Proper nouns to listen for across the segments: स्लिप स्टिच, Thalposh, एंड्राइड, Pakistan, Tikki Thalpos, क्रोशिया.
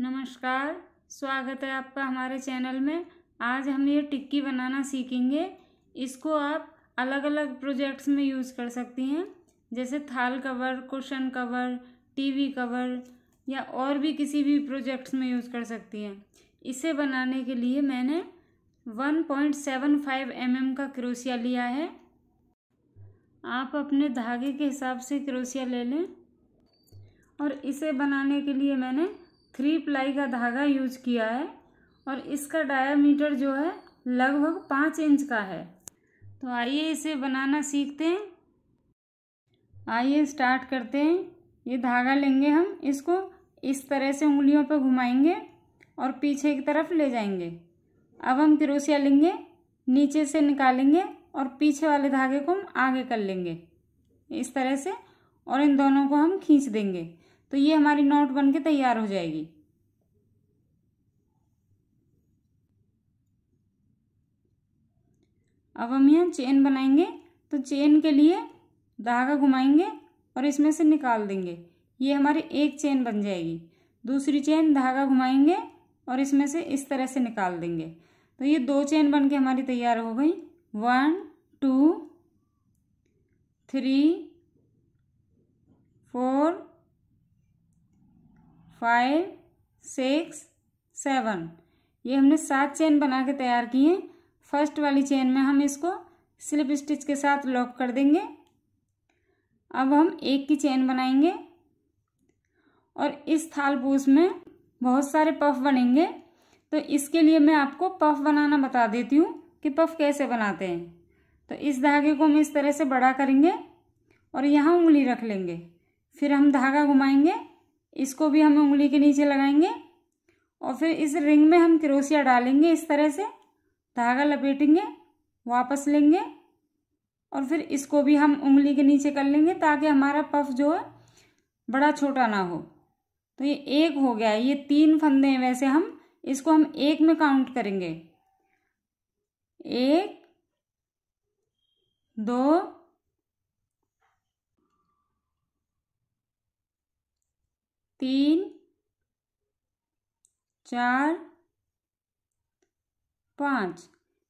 नमस्कार, स्वागत है आपका हमारे चैनल में। आज हम ये टिक्की बनाना सीखेंगे। इसको आप अलग अलग प्रोजेक्ट्स में यूज़ कर सकती हैं, जैसे थाल cover, cushion cover, TV cover या और भी किसी भी प्रोजेक्ट्स में यूज़ कर सकती हैं। इसे बनाने के लिए मैंने 1.75 mm का क्रोशिया लिया है। आप अपने धागे के हिसाब से क्रोशिया ले लें। और इसे बनाने के लिए मैंने 3 प्लाई का धागा यूज किया है और इसका डायामीटर जो है लगभग 5 इंच का है। तो आइए इसे बनाना सीखते हैं। आइए स्टार्ट करते हैं। ये धागा लेंगे, हम इसको इस तरह से उंगलियों पर घुमाएंगे और पीछे की तरफ ले जाएंगे। अब हम क्रोशिया लेंगे, नीचे से निकालेंगे और पीछे वाले धागे को हम आगे कर लेंगे इस तरह से, और इन दोनों को हम खींच देंगे। तो ये हमारी नॉट बन के तैयार हो जाएगी। अब हम यहाँ चेन बनाएंगे। तो चेन के लिए धागा घुमाएंगे और इसमें से निकाल देंगे। ये हमारी एक चेन बन जाएगी। दूसरी चेन धागा घुमाएंगे और इसमें से इस तरह से निकाल देंगे। तो ये 2 चेन बन के हमारी तैयार हो गई। 1 2 3 4 5 6 7 ये हमने 7 चेन बना के तैयार किए। फर्स्ट वाली चेन में हम इसको स्लिप स्टिच के साथ लॉक कर देंगे। अब हम एक की चेन बनाएंगे और इस थालपोस में बहुत सारे पफ बनेंगे। तो इसके लिए मैं आपको पफ बनाना बता देती हूँ कि पफ कैसे बनाते हैं। तो इस धागे को हम इस तरह से बड़ा करेंगे और यहाँ उंगली रख लेंगे। फिर हम धागा घुमाएंगे, इसको भी हम उंगली के नीचे लगाएंगे और फिर इस रिंग में हम क्रोशिया डालेंगे। इस तरह से धागा लपेटेंगे, वापस लेंगे और फिर इसको भी हम उंगली के नीचे कर लेंगे ताकि हमारा पफ जो है बड़ा छोटा ना हो। तो ये एक हो गया। ये 3 फंदे हैं। वैसे हम इसको हम एक में काउंट करेंगे। 1 2 3 4 5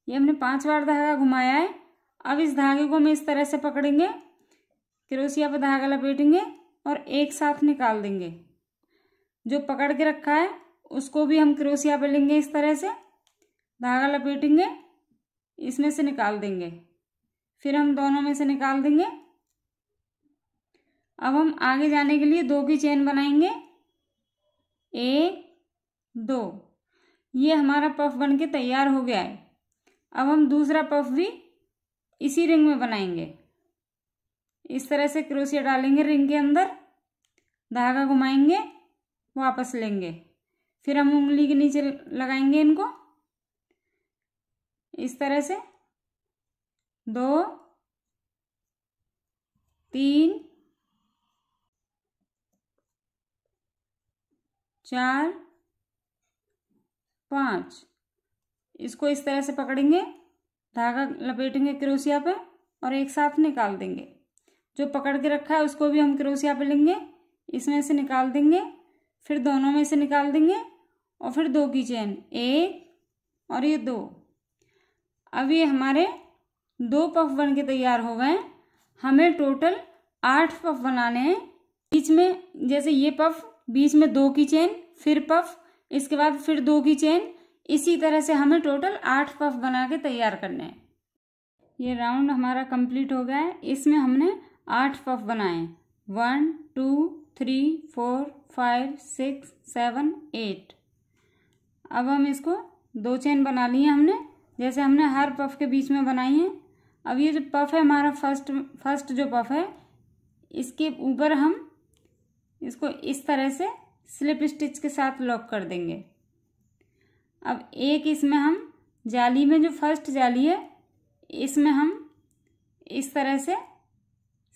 ये हमने 5 बार धागा घुमाया है। अब इस धागे को हम इस तरह से पकड़ेंगे, क्रोशिया पर धागा लपेटेंगे और एक साथ निकाल देंगे। जो पकड़ के रखा है उसको भी हम क्रोशिया पर लेंगे, इस तरह से धागा लपेटेंगे, इसमें से निकाल देंगे, फिर हम दोनों में से निकाल देंगे। अब हम आगे जाने के लिए 2 की चेन बनाएंगे। 1 2 ये हमारा पफ बन के तैयार हो गया है। अब हम दूसरा पफ भी इसी रिंग में बनाएंगे। इस तरह से क्रोशिया डालेंगे रिंग के अंदर, धागा घुमाएंगे, वापस लेंगे, फिर हम उंगली के नीचे लगाएंगे इनको, इस तरह से 2 3 4 5 इसको इस तरह से पकड़ेंगे, धागा लपेटेंगे क्रोशिया पे और एक साथ निकाल देंगे। जो पकड़ के रखा है उसको भी हम क्रोशिया पे लेंगे, इसमें से निकाल देंगे, फिर दोनों में से निकाल देंगे और फिर 2 की चेन, 1 और ये 2। अब ये हमारे 2 पफ बन के तैयार हो गए। हमें टोटल 8 पफ बनाने हैं। बीच में जैसे ये पफ, बीच में 2 की चेन, फिर पफ, इसके बाद फिर 2 की चेन, इसी तरह से हमें टोटल 8 पफ बना के तैयार करने हैं। ये राउंड हमारा कंप्लीट हो गया है। इसमें हमने 8 पफ बनाए। 1 2 3 4 5 6 7 8 अब हम इसको 2 चेन बना ली है हमने, जैसे हमने हर पफ के बीच में बनाई है। अब ये जो पफ है हमारा फर्स्ट जो पफ है, इसके ऊपर हम इसको इस तरह से स्लिप स्टिच के साथ लॉक कर देंगे। अब एक इसमें हम जाली में, जो फर्स्ट जाली है इसमें हम इस तरह से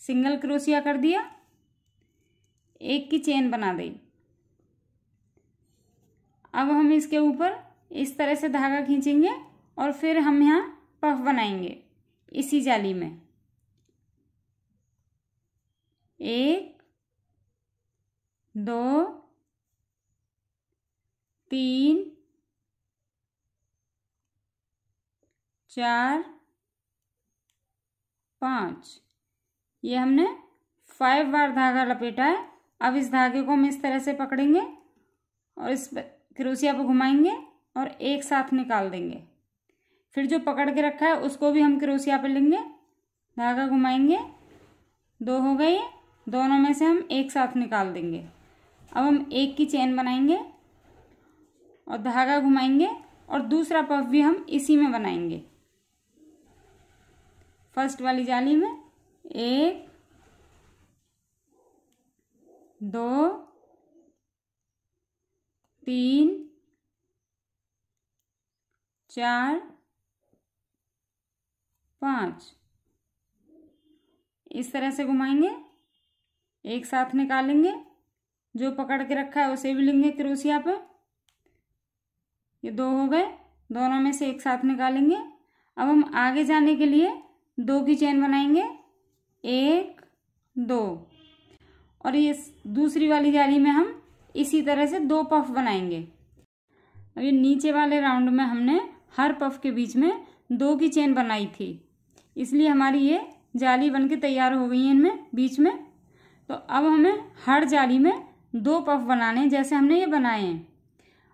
सिंगल क्रोशिया कर दिया, 1 की चेन बना दी। अब हम इसके ऊपर इस तरह से धागा खींचेंगे और फिर हम यहाँ पफ बनाएंगे इसी जाली में। 1 2 तीन, चार, पाँच। ये हमने 5 बार धागा लपेटा है। अब इस धागे को हम इस तरह से पकड़ेंगे और इस क्रोशिया को घुमाएंगे और एक साथ निकाल देंगे। फिर जो पकड़ के रखा है उसको भी हम क्रोशिया पर लेंगे, धागा घुमाएंगे, 2 हो गए। दोनों में से हम एक साथ निकाल देंगे। अब हम एक की चेन बनाएंगे और धागा घुमाएंगे और दूसरा पफ भी हम इसी में बनाएंगे, फर्स्ट वाली जाली में। 1, 2, 3, 4, 5। इस तरह से घुमाएंगे, एक साथ निकालेंगे। जो पकड़ के रखा है उसे भी लेंगे क्रोशिया पे। ये 2 हो गए, दोनों में से एक साथ निकालेंगे। अब हम आगे जाने के लिए 2 की चेन बनाएंगे, 1, 2, और ये दूसरी वाली जाली में हम इसी तरह से 2 पफ बनाएंगे। अब ये नीचे वाले राउंड में हमने हर पफ के बीच में 2 की चेन बनाई थी, इसलिए हमारी ये जाली बनके तैयार हो गई है इनमें बीच में। तो अब हमें हर जाली में 2 पफ बनाने हैं, जैसे हमने ये बनाए हैं,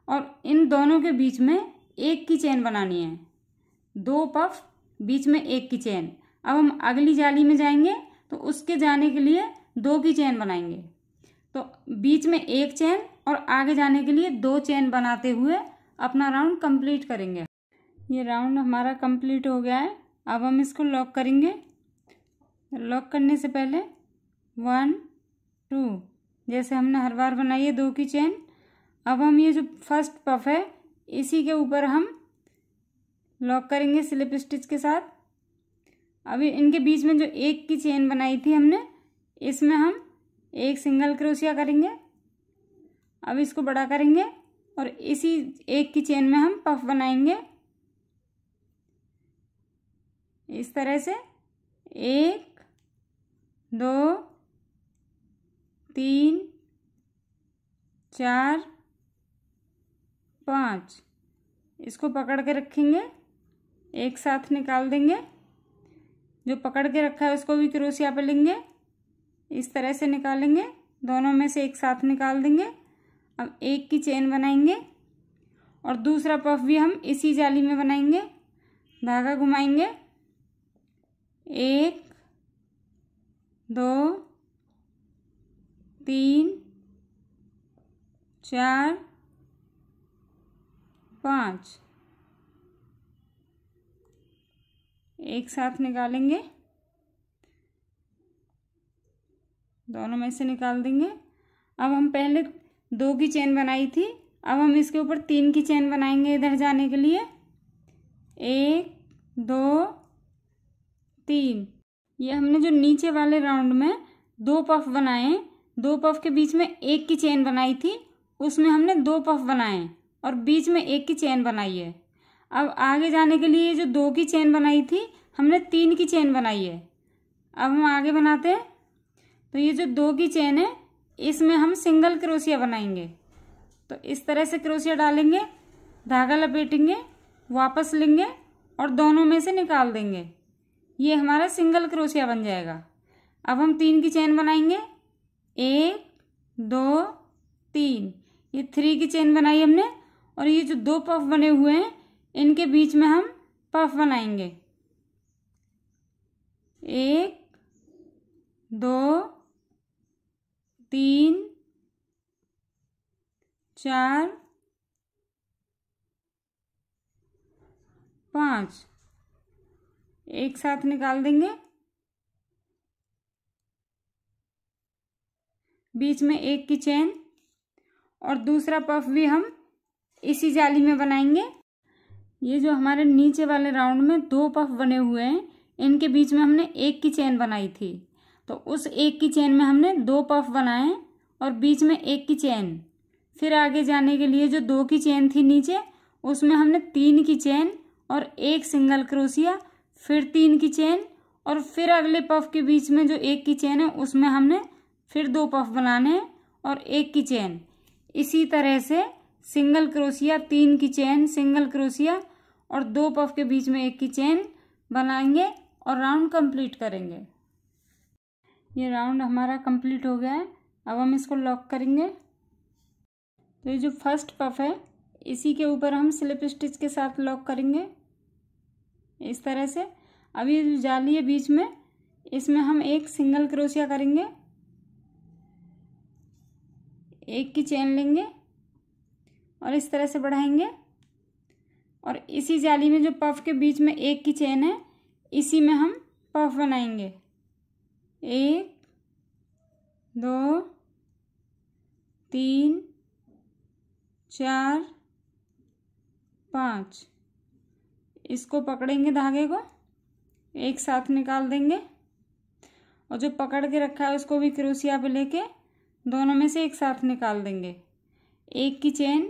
और इन दोनों के बीच में एक की चेन बनानी है। 2 पफ, बीच में एक की चेन। अब हम अगली जाली में जाएंगे तो उसके जाने के लिए 2 की चेन बनाएंगे। तो बीच में एक चेन और आगे जाने के लिए 2 चेन बनाते हुए अपना राउंड कंप्लीट करेंगे। ये राउंड हमारा कंप्लीट हो गया है। अब हम इसको लॉक करेंगे। लॉक करने से पहले 1, 2 जैसे हमने हर बार बनाई है 2 की चेन। अब हम ये जो फर्स्ट पफ है इसी के ऊपर हम लॉक करेंगे स्लिप स्टिच के साथ। अभी इनके बीच में जो एक की चेन बनाई थी हमने, इसमें हम एक सिंगल क्रोशिया करेंगे। अब इसको बड़ा करेंगे और इसी एक की चेन में हम पफ बनाएंगे इस तरह से। 1, 2, 3, 4, 5। इसको पकड़ के रखेंगे, एक साथ निकाल देंगे। जो पकड़ के रखा है उसको भी क्रोशिया पे लेंगे, इस तरह से निकालेंगे। दोनों में से एक साथ निकाल देंगे। अब एक की चेन बनाएंगे और दूसरा पफ भी हम इसी जाली में बनाएंगे। धागा घुमाएंगे, 1, 2, 3, 4, 5 एक साथ निकालेंगे। दोनों में से निकाल देंगे। अब हम पहले 2 की चेन बनाई थी, अब हम इसके ऊपर 3 की चेन बनाएंगे इधर जाने के लिए। 1, 2, 3। ये हमने जो नीचे वाले राउंड में 2 पफ बनाए हैं, 2 पफ के बीच में एक की चेन बनाई थी, उसमें हमने 2 पफ बनाए हैं और बीच में एक की चेन बनाई है। अब आगे जाने के लिए जो 2 की चेन बनाई थी, हमने 3 की चेन बनाई है। अब हम आगे बनाते हैं। तो ये जो 2 की चेन है इसमें हम सिंगल क्रोशिया बनाएंगे। तो इस तरह से क्रोशिया डालेंगे, धागा लपेटेंगे, वापस लेंगे और दोनों में से निकाल देंगे। ये हमारा सिंगल क्रोशिया बन जाएगा। अब हम 3 की चेन बनाएंगे, 1, 2, 3। ये 3 की चेन बनाई हमने। और ये जो 2 पफ बने हुए हैं इनके बीच में हम पफ बनाएंगे। 1, 2, 3, 4, 5 एक साथ निकाल देंगे। बीच में एक की चेन और दूसरा पफ भी हम इसी जाली में बनाएंगे। ये जो हमारे नीचे वाले राउंड में 2 पफ बने हुए हैं इनके बीच में हमने एक की चेन बनाई थी, तो उस एक की चेन में हमने 2 पफ बनाए और बीच में एक की चेन। फिर आगे जाने के लिए जो 2 की चेन थी नीचे, उसमें हमने 3 की चेन और एक सिंगल क्रोशिया, फिर 3 की चेन, और फिर अगले पफ के बीच में जो एक की चेन है उसमें हमने फिर 2 पफ बनाने और एक की चेन। इसी तरह से सिंगल क्रोशिया, तीन की चेन सिंगल क्रोशिया और दो पफ के बीच में एक की चेन बनाएंगे और राउंड कंप्लीट करेंगे। ये राउंड हमारा कंप्लीट हो गया है। अब हम इसको लॉक करेंगे। तो ये जो फर्स्ट पफ है इसी के ऊपर हम स्लिप स्टिच के साथ लॉक करेंगे इस तरह से। अब ये जो जाली है बीच में, इसमें हम एक सिंगल क्रोशिया करेंगे, एक की चेन लेंगे और इस तरह से बढ़ाएंगे और इसी जाली में जो पफ के बीच में एक की चेन है इसी में हम पफ बनाएंगे। एक, दो, तीन, चार, पाँच। इसको पकड़ेंगे धागे को, एक साथ निकाल देंगे और जो पकड़ के रखा है उसको भी क्रोशिया पे लेके दोनों में से एक साथ निकाल देंगे। एक की चेन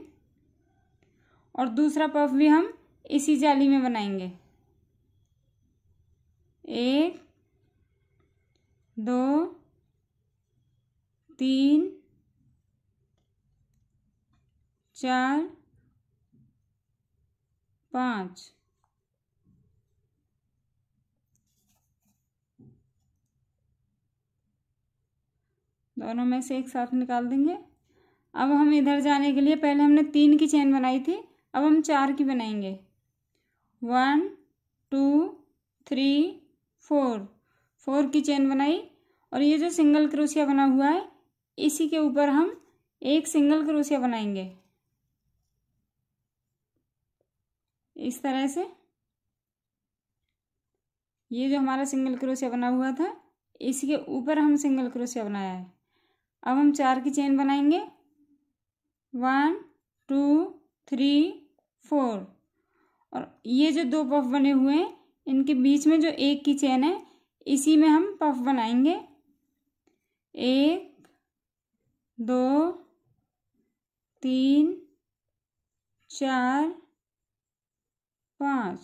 और दूसरा पफ भी हम इसी जाली में बनाएंगे। एक, दो, तीन, चार, पाँच। दोनों में से एक साथ निकाल देंगे। अब हम इधर जाने के लिए, पहले हमने तीन की चेन बनाई थी, अब हम चार की बनाएंगे। 1 2 3 4, 4 की चेन बनाई और ये जो सिंगल क्रोशिया बना हुआ है इसी के ऊपर हम एक सिंगल क्रोशिया बनाएंगे इस तरह से। ये जो हमारा सिंगल क्रोशिया बना हुआ था इसी के ऊपर हम सिंगल क्रोशिया बनाया है। अब हम चार की चेन बनाएंगे। 1 2 3 4 और ये जो दो पफ बने हुए हैं इनके बीच में जो एक की चेन है इसी में हम पफ बनाएंगे। 1 2 3 4 5,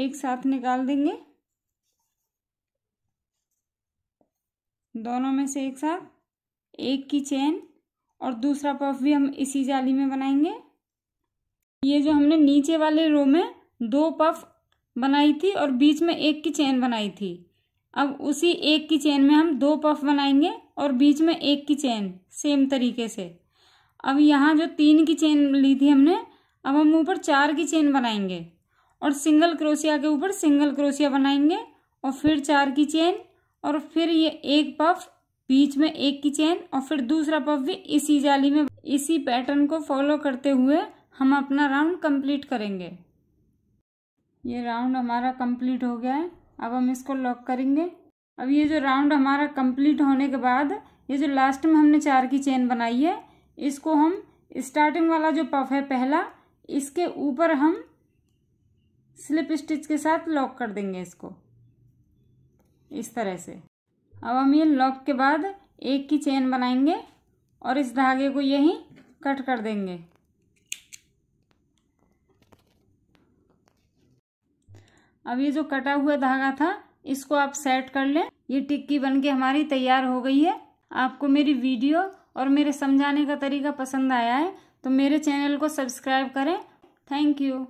एक साथ निकाल देंगे, दोनों में से एक साथ। एक की चेन और दूसरा पफ भी हम इसी जाली में बनाएंगे। ये जो हमने नीचे वाले रो में दो पफ बनाई थी और बीच में एक की चेन बनाई थी, अब उसी एक की चेन में हम दो पफ बनाएंगे और बीच में एक की चेन सेम तरीके से। अब यहाँ जो तीन की चेन ली थी हमने, अब हम ऊपर चार की चेन बनाएंगे और सिंगल क्रोशिया के ऊपर सिंगल क्रोशिया बनाएंगे और फिर चार की चेन और फिर ये एक पफ, बीच में एक की चेन और फिर दूसरा पफ भी इसी जाली में। इसी पैटर्न को फॉलो करते हुए हम अपना राउंड कंप्लीट करेंगे। ये राउंड हमारा कंप्लीट हो गया है। अब हम इसको लॉक करेंगे। अब ये जो राउंड हमारा कंप्लीट होने के बाद, ये जो लास्ट में हमने चार की चेन बनाई है, इसको हम स्टार्टिंग वाला जो पफ है पहला, इसके ऊपर हम स्लिप स्टिच के साथ लॉक कर देंगे इसको इस तरह से। अब हम ये लॉक के बाद एक की चेन बनाएंगे और इस धागे को यहीं कट कर देंगे। अब ये जो कटा हुआ धागा था इसको आप सेट कर लें। ये टिक्की बनके हमारी तैयार हो गई है। आपको मेरी वीडियो और मेरे समझाने का तरीका पसंद आया है तो मेरे चैनल को सब्सक्राइब करें। Thank you.